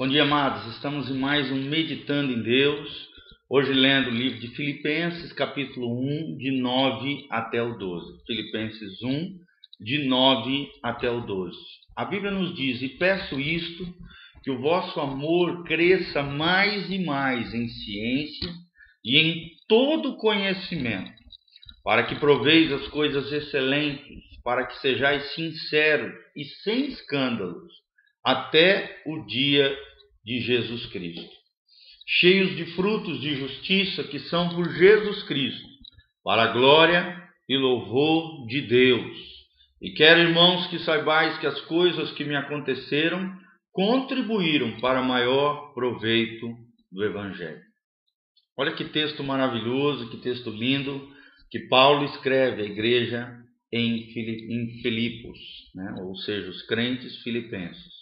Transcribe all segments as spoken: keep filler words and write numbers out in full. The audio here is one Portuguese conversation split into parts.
Bom dia, amados. Estamos em mais um Meditando em Deus, hoje lendo o livro de Filipenses, capítulo um, de nove até o doze. Filipenses um, de nove até o doze. A Bíblia nos diz: e peço isto, que o vosso amor cresça mais e mais em ciência e em todo conhecimento, para que proveis as coisas excelentes, para que sejais sinceros e sem escândalos, até o dia de Jesus Cristo, cheios de frutos de justiça que são por Jesus Cristo, para a glória e louvor de Deus. E quero, irmãos, que saibais que as coisas que me aconteceram contribuíram para maior proveito do Evangelho. Olha que texto maravilhoso, que texto lindo, que Paulo escreve à igreja em Filipos, né? Ou seja, os crentes filipenses.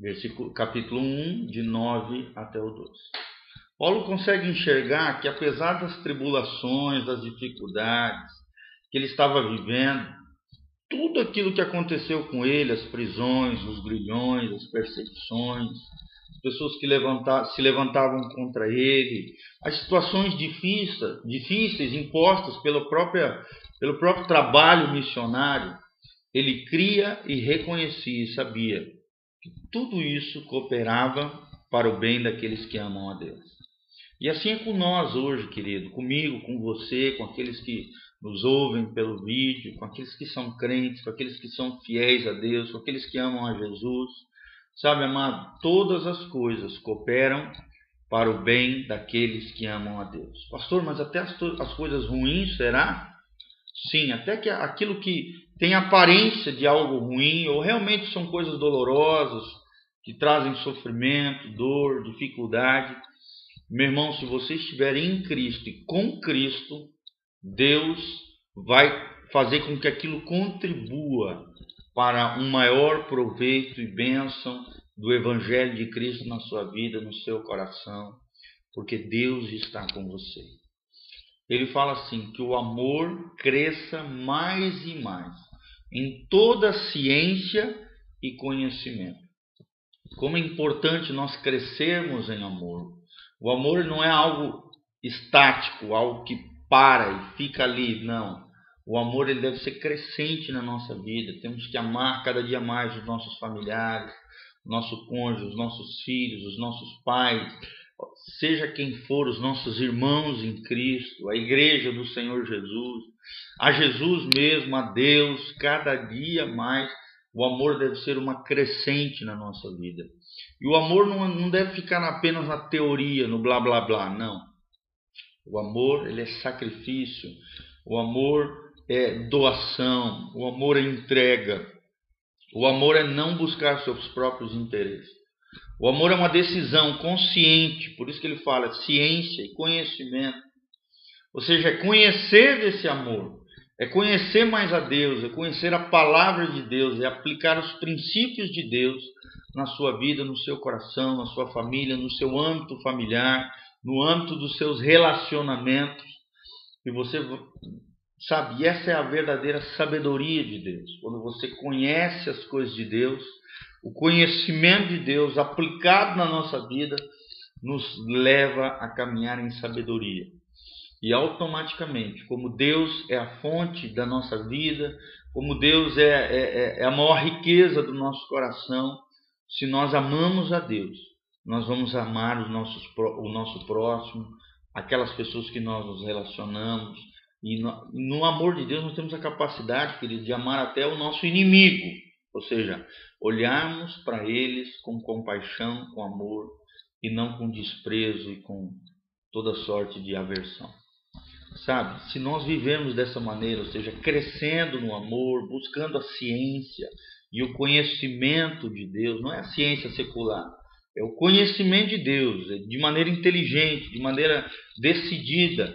Versículo, capítulo um, de nove até o doze. Paulo consegue enxergar que, apesar das tribulações, das dificuldades que ele estava vivendo, tudo aquilo que aconteceu com ele, as prisões, os grilhões, as perseguições, as pessoas que levanta, se levantavam contra ele, as situações difíceis, difíceis impostas pelo próprio, pelo próprio trabalho missionário, ele cria e reconhecia e sabia que tudo isso cooperava para o bem daqueles que amam a Deus. E assim é com nós hoje, querido, comigo, com você, com aqueles que nos ouvem pelo vídeo, com aqueles que são crentes, com aqueles que são fiéis a Deus, com aqueles que amam a Jesus. Sabe, amado, todas as coisas cooperam para o bem daqueles que amam a Deus. Pastor, mas até as, as coisas ruins, será? Sim, até que aquilo que tem aparência de algo ruim, ou realmente são coisas dolorosas, que trazem sofrimento, dor, dificuldade. Meu irmão, se você estiver em Cristo e com Cristo, Deus vai fazer com que aquilo contribua para um maior proveito e bênção do Evangelho de Cristo na sua vida, no seu coração, porque Deus está com você. Ele fala assim, que o amor cresça mais e mais em toda ciência e conhecimento. Como é importante nós crescermos em amor. O amor não é algo estático, algo que para e fica ali, não. O amor, ele deve ser crescente na nossa vida. Temos que amar cada dia mais os nossos familiares, nosso cônjuge, os nossos filhos, os nossos pais, seja quem for, os nossos irmãos em Cristo, a igreja do Senhor Jesus, a Jesus mesmo, a Deus. Cada dia mais o amor deve ser uma crescente na nossa vida. E o amor não, não deve ficar apenas na teoria, no blá blá blá, não. O amor, ele é sacrifício, o amor é doação, o amor é entrega, o amor é não buscar seus próprios interesses. O amor é uma decisão consciente, por isso que ele fala ciência e conhecimento. Ou seja, é conhecer desse amor, é conhecer mais a Deus, é conhecer a palavra de Deus, é aplicar os princípios de Deus na sua vida, no seu coração, na sua família, no seu âmbito familiar, no âmbito dos seus relacionamentos. E você sabe, essa é a verdadeira sabedoria de Deus. Quando você conhece as coisas de Deus, o conhecimento de Deus aplicado na nossa vida nos leva a caminhar em sabedoria. E automaticamente, como Deus é a fonte da nossa vida, como Deus é, é, é a maior riqueza do nosso coração, se nós amamos a Deus, nós vamos amar os nossos, o nosso próximo, aquelas pessoas que nós nos relacionamos. E no, no amor de Deus nós temos a capacidade, querido, de amar até o nosso inimigo. Ou seja, olharmos para eles com compaixão, com amor, e não com desprezo e com toda sorte de aversão. Sabe, se nós vivermos dessa maneira, ou seja, crescendo no amor, buscando a ciência e o conhecimento de Deus, não é a ciência secular, é o conhecimento de Deus, de maneira inteligente, de maneira decidida.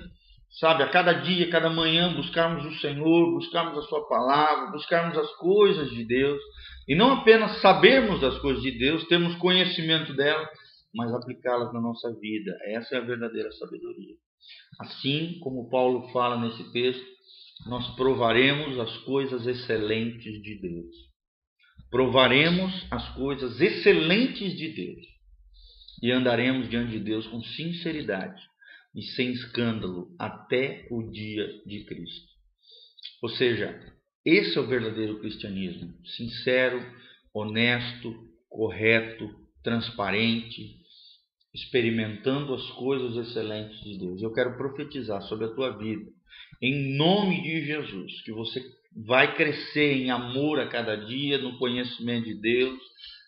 Sabe, a cada dia, a cada manhã, buscarmos o Senhor, buscarmos a sua palavra, buscarmos as coisas de Deus. E não apenas sabermos as coisas de Deus, termos conhecimento delas, mas aplicá-las na nossa vida. Essa é a verdadeira sabedoria. Assim como Paulo fala nesse texto, nós provaremos as coisas excelentes de Deus. provaremos as coisas excelentes de Deus e andaremos diante de Deus com sinceridade e sem escândalo até o dia de Cristo. Ou seja, esse é o verdadeiro cristianismo, sincero, honesto, correto, transparente, experimentando as coisas excelentes de Deus. Eu quero profetizar sobre a tua vida, em nome de Jesus, que você vai crescer em amor a cada dia, no conhecimento de Deus,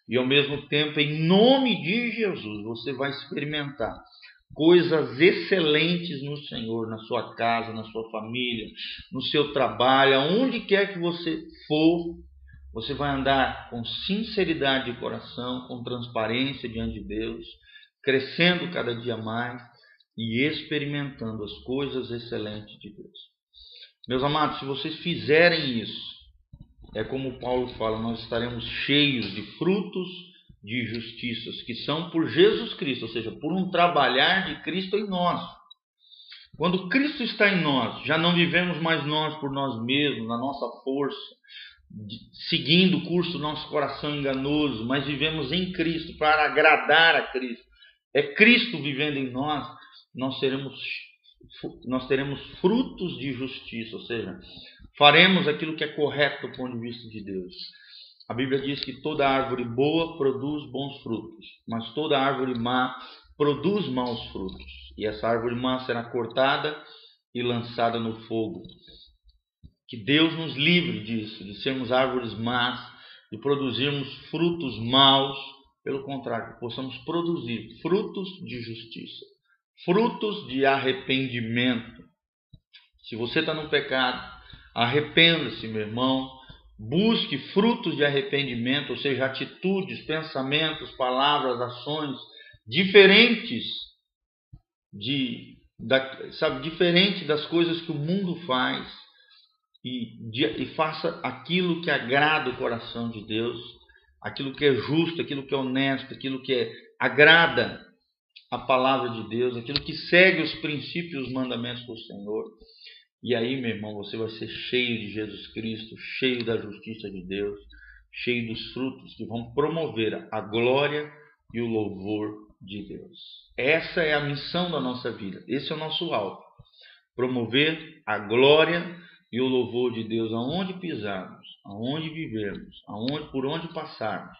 e ao mesmo tempo, em nome de Jesus, você vai experimentar coisas excelentes no Senhor, na sua casa, na sua família, no seu trabalho, aonde quer que você for, você vai andar com sinceridade de coração, com transparência diante de Deus, crescendo cada dia mais e experimentando as coisas excelentes de Deus. Meus amados, se vocês fizerem isso, é como Paulo fala, nós estaremos cheios de frutos de justiças, que são por Jesus Cristo, ou seja, por um trabalhar de Cristo em nós. Quando Cristo está em nós, já não vivemos mais nós por nós mesmos, na nossa força, seguindo o curso do nosso coração enganoso, mas vivemos em Cristo, para agradar a Cristo. É Cristo vivendo em nós, nós seremos Nós teremos frutos de justiça, ou seja, faremos aquilo que é correto do ponto de vista de Deus. A Bíblia diz que toda árvore boa produz bons frutos, mas toda árvore má produz maus frutos. E essa árvore má será cortada e lançada no fogo. Que Deus nos livre disso, de sermos árvores más, de produzirmos frutos maus. Pelo contrário, possamos produzir frutos de justiça. Frutos de arrependimento. Se você está no pecado, arrependa-se, meu irmão. Busque frutos de arrependimento, ou seja, atitudes, pensamentos, palavras, ações diferentes de, da, sabe, diferente das coisas que o mundo faz e, de, e faça aquilo que agrada o coração de Deus, aquilo que é justo, aquilo que é honesto, aquilo que é, agrada a palavra de Deus, aquilo que segue os princípios, os mandamentos do Senhor. E aí, meu irmão, você vai ser cheio de Jesus Cristo, cheio da justiça de Deus, cheio dos frutos que vão promover a glória e o louvor de Deus. Essa é a missão da nossa vida, esse é o nosso alvo, promover a glória e o louvor de Deus aonde pisarmos, aonde vivermos, aonde, por onde passarmos.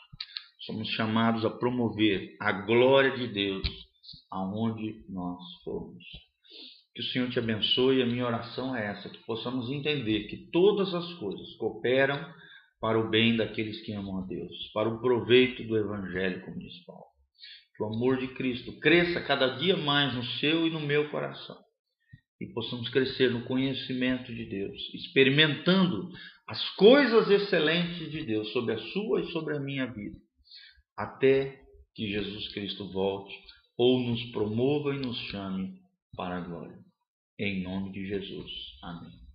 Somos chamados a promover a glória de Deus aonde nós formos. Que o Senhor te abençoe. A minha oração é essa, que possamos entender que todas as coisas cooperam para o bem daqueles que amam a Deus, para o proveito do Evangelho, como diz Paulo. Que o amor de Cristo cresça cada dia mais no seu e no meu coração, e possamos crescer no conhecimento de Deus, experimentando as coisas excelentes de Deus sobre a sua e sobre a minha vida, até que Jesus Cristo volte ou nos promova e nos chame para a glória. Em nome de Jesus. Amém.